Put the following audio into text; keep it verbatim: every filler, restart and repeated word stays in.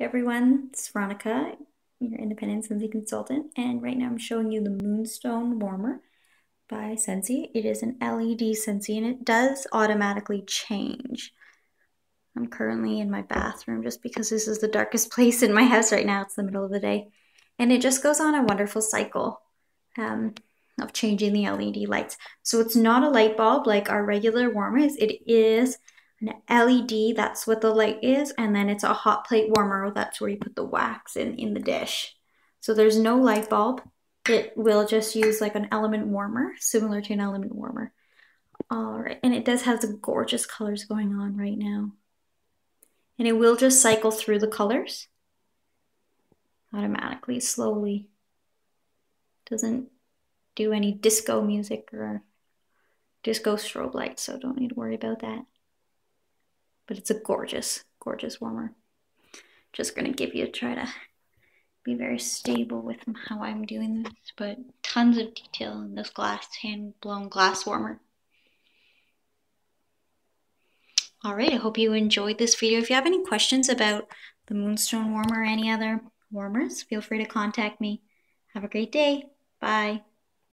Hey everyone, it's Veronica, your independent Scentsy consultant, and right now I'm showing you the Moonstone Warmer by Scentsy. It is an L E D Scentsy and it does automatically change. I'm currently in my bathroom just because this is the darkest place in my house right now. It's the middle of the day. And it just goes on a wonderful cycle um, of changing the L E D lights. So it's not a light bulb like our regular warmer is. It is an L E D, that's what the light is, and then it's a hot plate warmer, that's where you put the wax in, in the dish. So there's no light bulb. It will just use like an element warmer, similar to an element warmer. All right, and it does have the gorgeous colors going on right now. And it will just cycle through the colors automatically, slowly. Doesn't do any disco music or disco strobe lights, so don't need to worry about that. But it's a gorgeous, gorgeous warmer. Just gonna give you a try to be very stable with how I'm doing this, but tons of detail in this glass, hand-blown glass warmer. All right, I hope you enjoyed this video. If you have any questions about the Moonstone warmer or any other warmers, feel free to contact me. Have a great day, bye.